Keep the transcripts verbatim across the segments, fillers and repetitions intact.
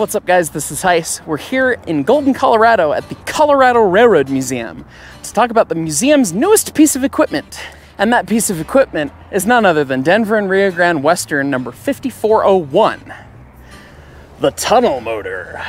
What's up, guys? This is Hyce. We're here in Golden, Colorado at the Colorado Railroad Museum to talk about the museum's newest piece of equipment. And that piece of equipment is none other than Denver and Rio Grande Western number fifty-four oh one, the tunnel motor.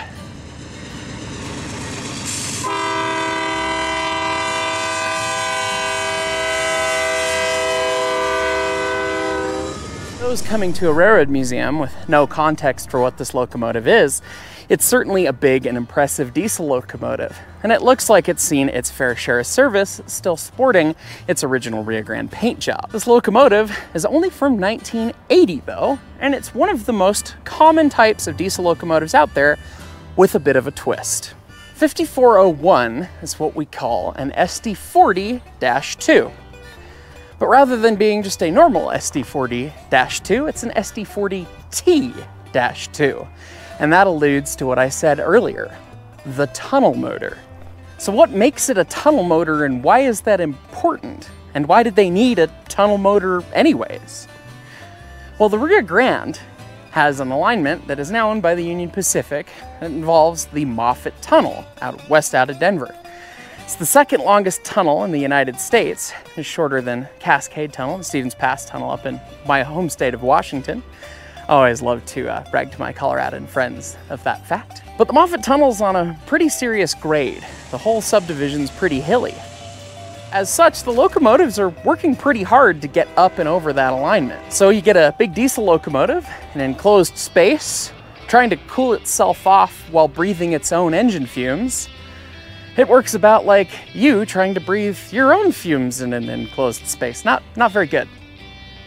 Those coming to a railroad museum with no context for what this locomotive is, it's certainly a big and impressive diesel locomotive, and it looks like it's seen its fair share of service, still sporting its original Rio Grande paint job. This locomotive is only from nineteen eighty though, and it's one of the most common types of diesel locomotives out there with a bit of a twist. fifty-four oh one is what we call an S D forty dash two. But rather than being just a normal S D forty dash two, it's an S D forty T dash two. And that alludes to what I said earlier, the tunnel motor. So what makes it a tunnel motor, and why is that important? And why did they need a tunnel motor anyways? Well, the Rio Grande has an alignment that is now owned by the Union Pacific. It involves the Moffat Tunnel out west out of Denver. It's the second longest tunnel in the United States. It's shorter than Cascade Tunnel and Stevens Pass Tunnel up in my home state of Washington. I always love to uh, brag to my Coloradan friends of that fact. But the Moffat Tunnel's on a pretty serious grade. The whole subdivision's pretty hilly. As such, the locomotives are working pretty hard to get up and over that alignment. So you get a big diesel locomotive, an enclosed space, trying to cool itself off while breathing its own engine fumes. It works about like you trying to breathe your own fumes in an enclosed space. Not, not very good.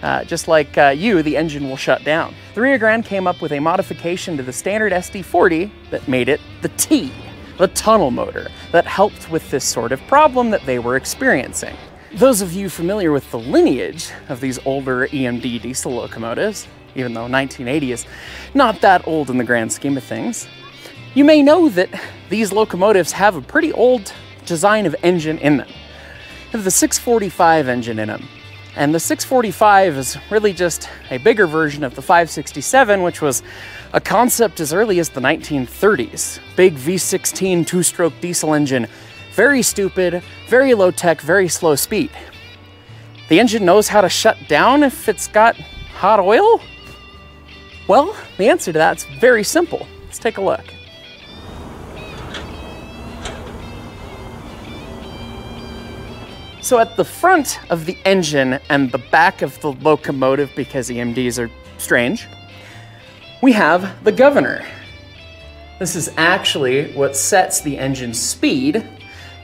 Uh, just like uh, you, the engine will shut down. The Rio Grande came up with a modification to the standard S D forty that made it the T, the tunnel motor, that helped with this sort of problem that they were experiencing. Those of you familiar with the lineage of these older E M D diesel locomotives, even though nineteen eighty is not that old in the grand scheme of things, you may know that these locomotives have a pretty old design of engine in them. They have the six forty-five engine in them. And the six forty-five is really just a bigger version of the five sixty-seven, which was a concept as early as the nineteen thirties. Big V sixteen two-stroke diesel engine. Very stupid, very low-tech, very slow speed. The engine knows how to shut down if it's got hot oil? Well, the answer to that's very simple. Let's take a look. So at the front of the engine and the back of the locomotive, because E M Ds are strange, we have the governor. This is actually what sets the engine speed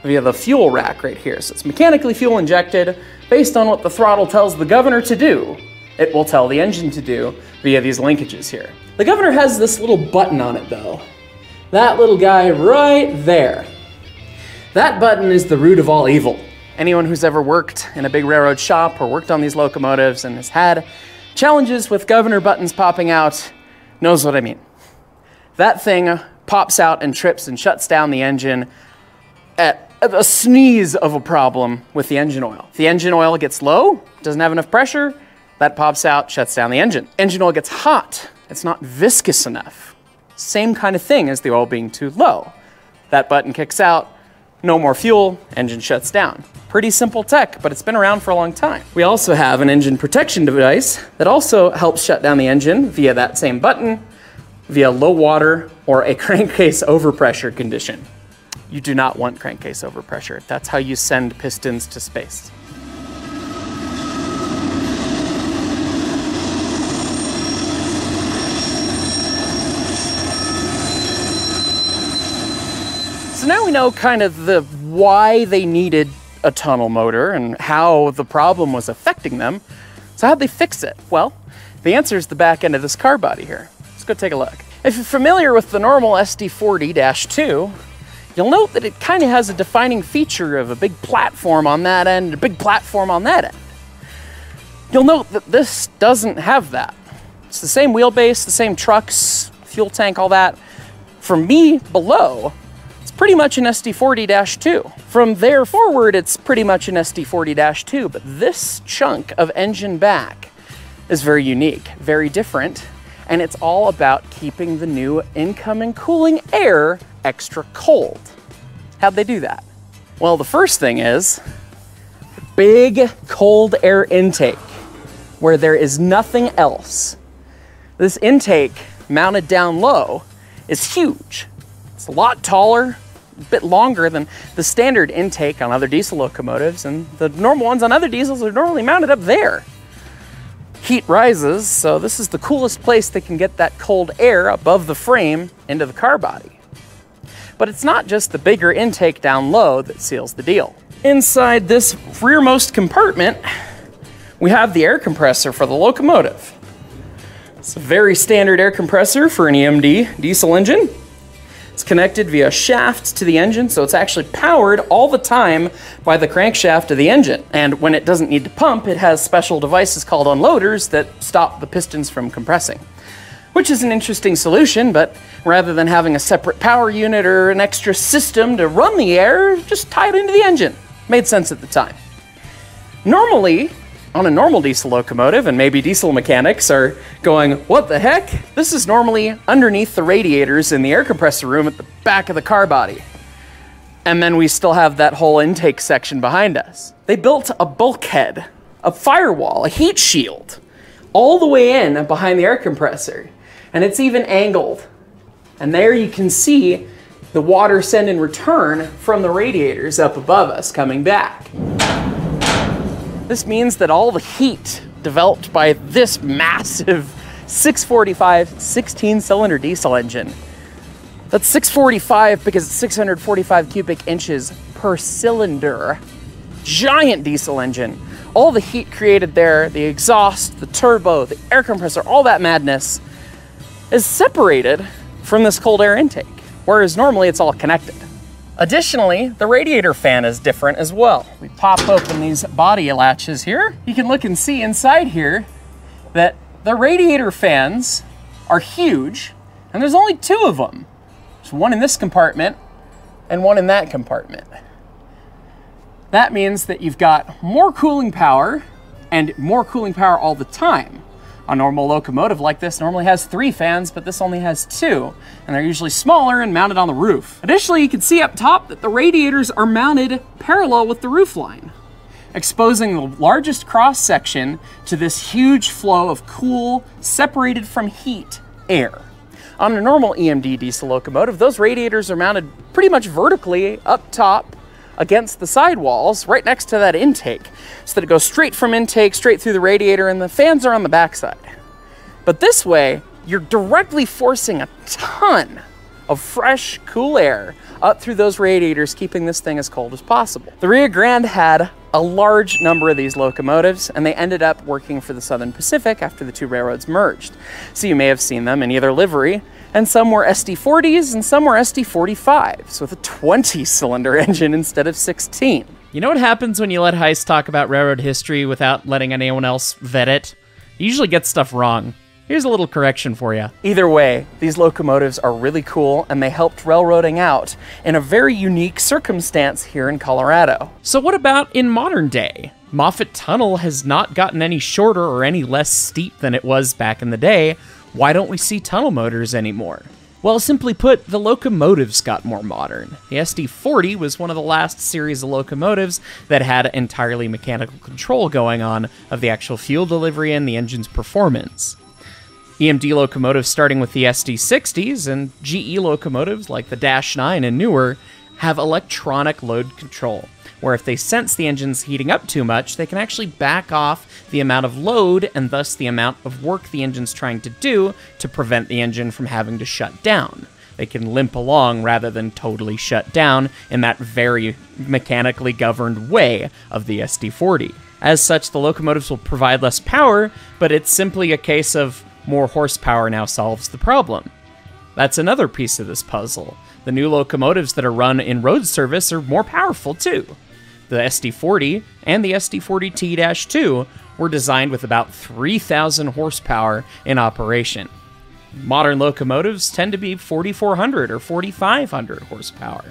via the fuel rack right here. So it's mechanically fuel injected based on what the throttle tells the governor to do. It will tell the engine to do via these linkages here. The governor has this little button on it though. That little guy right there. That button is the root of all evil. Anyone who's ever worked in a big railroad shop or worked on these locomotives and has had challenges with governor buttons popping out knows what I mean. That thing pops out and trips and shuts down the engine at a sneeze of a problem with the engine oil. If the engine oil gets low, doesn't have enough pressure, that pops out, shuts down the engine. Engine oil gets hot, it's not viscous enough. Same kind of thing as the oil being too low. That button kicks out, no more fuel, engine shuts down. Pretty simple tech, but it's been around for a long time. We also have an engine protection device that also helps shut down the engine via that same button, via low water or a crankcase overpressure condition. You do not want crankcase overpressure. That's how you send pistons to space. So now we know kind of the why they needed a tunnel motor and how the problem was affecting them. So how'd they fix it? Well, the answer is the back end of this car body here. Let's go take a look. If you're familiar with the normal S D forty dash two, you'll note that it kind of has a defining feature of a big platform on that end and a big platform on that end. You'll note that this doesn't have that. It's the same wheelbase, the same trucks, fuel tank, all that. For me, below, it's pretty much an S D forty dash two. From there forward, it's pretty much an S D forty dash two, but this chunk of engine back is very unique, very different, and it's all about keeping the new incoming cooling air extra cold. How'd they do that? Well, the first thing is big cold air intake where there is nothing else. This intake mounted down low is huge. It's a lot taller, a bit longer than the standard intake on other diesel locomotives, and the normal ones on other diesels are normally mounted up there. Heat rises, so this is the coolest place they can get that cold air above the frame into the car body. But it's not just the bigger intake down low that seals the deal. Inside this rearmost compartment, we have the air compressor for the locomotive. It's a very standard air compressor for an E M D diesel engine. It's connected via shaft to the engine, so it's actually powered all the time by the crankshaft of the engine. And when it doesn't need to pump, it has special devices called unloaders that stop the pistons from compressing, which is an interesting solution, but rather than having a separate power unit or an extra system to run the air, just tie it into the engine. Made sense at the time. Normally, on a normal diesel locomotive, and maybe diesel mechanics are going, what the heck? This is normally underneath the radiators in the air compressor room at the back of the car body. And then we still have that whole intake section behind us. They built a bulkhead, a firewall, a heat shield, all the way in behind the air compressor. And it's even angled. And there you can see the water send and return from the radiators up above us coming back. This means that all the heat developed by this massive six forty-five sixteen cylinder diesel engine, that's six forty-five because it's six hundred forty-five cubic inches per cylinder, giant diesel engine. All the heat created there, the exhaust, the turbo, the air compressor, all that madness is separated from this cold air intake, whereas normally it's all connected. Additionally, the radiator fan is different as well. We pop open these body latches here. You can look and see inside here that the radiator fans are huge, and there's only two of them. There's one in this compartment and one in that compartment. That means that you've got more cooling power and more cooling power all the time. A normal locomotive like this normally has three fans, but this only has two, and they're usually smaller and mounted on the roof. Additionally, you can see up top that the radiators are mounted parallel with the roof line, exposing the largest cross-section to this huge flow of cool, separated from heat, air. On a normal E M D diesel locomotive, those radiators are mounted pretty much vertically up top against the sidewalls right next to that intake, so that it goes straight from intake, straight through the radiator, and the fans are on the backside. But this way, you're directly forcing a ton of fresh, cool air up through those radiators, keeping this thing as cold as possible. The Rio Grande had a large number of these locomotives, and they ended up working for the Southern Pacific after the two railroads merged. So you may have seen them in either livery, and some were S D forties and some were S D forty-fives with a twenty cylinder engine instead of sixteen. You know what happens when you let Hyce talk about railroad history without letting anyone else vet it? You usually get stuff wrong. Here's a little correction for you. Either way, these locomotives are really cool, and they helped railroading out in a very unique circumstance here in Colorado. So what about in modern day? Moffat Tunnel has not gotten any shorter or any less steep than it was back in the day. Why don't we see tunnel motors anymore? Well, simply put, the locomotives got more modern. The S D forty was one of the last series of locomotives that had entirely mechanical control going on of the actual fuel delivery and the engine's performance. E M D locomotives starting with the S D sixties and G E locomotives like the Dash nine and newer have electronic load control, where if they sense the engine's heating up too much, they can actually back off the amount of load and thus the amount of work the engine's trying to do to prevent the engine from having to shut down. They can limp along rather than totally shut down in that very mechanically governed way of the S D forty. As such, the locomotives will provide less power, but it's simply a case of more horsepower now solves the problem. That's another piece of this puzzle. The new locomotives that are run in road service are more powerful too. The S D forty and the S D forty T two were designed with about three thousand horsepower in operation. Modern locomotives tend to be forty-four hundred or forty-five hundred horsepower.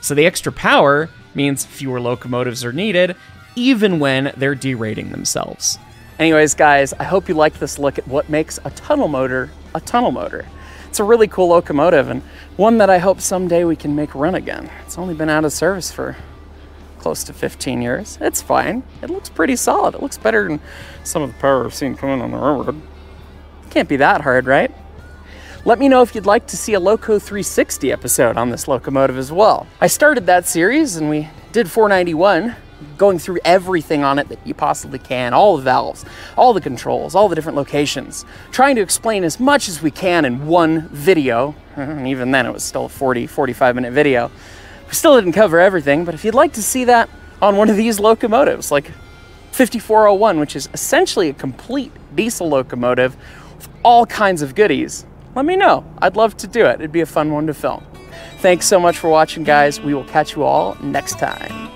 So the extra power means fewer locomotives are needed, even when they're derating themselves. Anyways, guys, I hope you liked this look at what makes a tunnel motor a tunnel motor. It's a really cool locomotive and one that I hope someday we can make run again. It's only been out of service for close to fifteen years. It's fine. It looks pretty solid. It looks better than some of the power I've seen coming on the railroad. Can't be that hard, right? Let me know if you'd like to see a Loco three sixty episode on this locomotive as well. I started that series and we did four ninety-one, going through everything on it that you possibly can, all the valves, all the controls, all the different locations, trying to explain as much as we can in one video. And even then it was still a forty, forty-five minute video. We still didn't cover everything, but if you'd like to see that on one of these locomotives, like fifty-four oh one, which is essentially a complete diesel locomotive with all kinds of goodies, let me know. I'd love to do it. It'd be a fun one to film. Thanks so much for watching, guys. We will catch you all next time.